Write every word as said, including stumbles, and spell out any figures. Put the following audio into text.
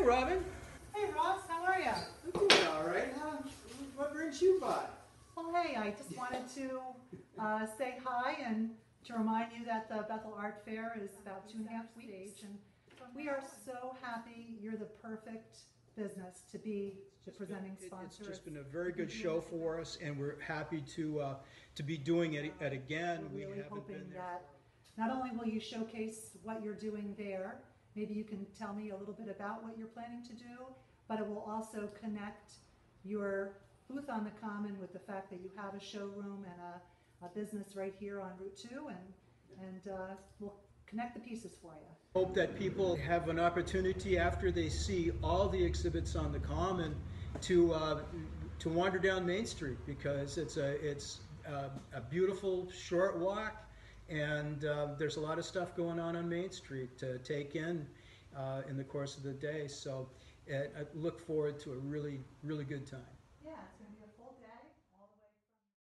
Hey, Robin. Hey, Ross. How are you? I'm doing all right. How, what brings you by? Well, hey, I just wanted to uh, say hi and to remind you that the Bethel Art Fair is about two and a half weeks, and we are so happy. You're the perfect business to be the presenting sponsor. It's just been a very good show for us, and we're happy to uh, to be doing it, it again. We're really we haven't hoping been there. That not only will you showcase what you're doing there, maybe you can tell me a little bit about what you're planning to do, but it will also connect your booth on the common with the fact that you have a showroom and a, a business right here on Route two, and, and uh, we'll connect the pieces for you. Hope that people have an opportunity after they see all the exhibits on the common to uh, to wander down Main Street, because it's a it's a, a beautiful short walk, and uh, there's a lot of stuff going on on Main Street to take in uh, in the course of the day. So uh, I look forward to a really really good time.